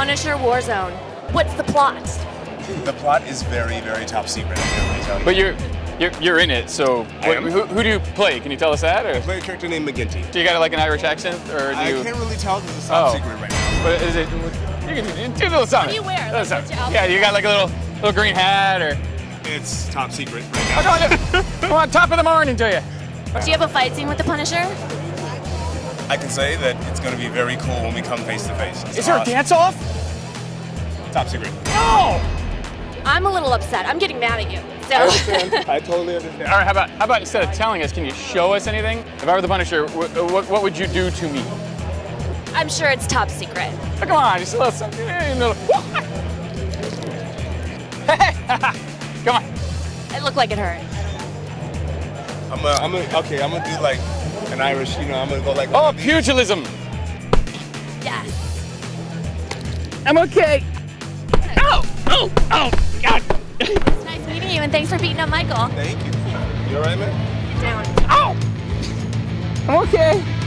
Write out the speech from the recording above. Punisher: War Zone. What's the plot? The plot is very, very top secret. But you're in it, so who do you play? Can you tell us that? Or? I play a character named McGinty. Do you got like an Irish accent, or I can't really tell because it's top secret right now. But is it? You can do a little something. What do you wear? Yeah, you got like a little green hat, or it's top secret right now. Come on, top of the morning to you. Do you have a fight scene with the Punisher? I can say that it's going to be very cool when we come face to face. Is there a dance-off? Top secret. No! I'm a little upset. I'm getting mad at you. So. I understand. I totally understand. All right, how about instead of telling us, can you show us anything? If I were the Punisher, what would you do to me? I'm sure it's top secret. Oh, come on, just a little something. Hey, come on. It looked like it hurt. I'm gonna do like an Irish, I'm gonna go like. Oh, pugilism. Yes. I'm okay. Oh, God. It's nice meeting you, and thanks for beating up Michael. Thank you. You all right, man? Get down. Oh! I'm okay.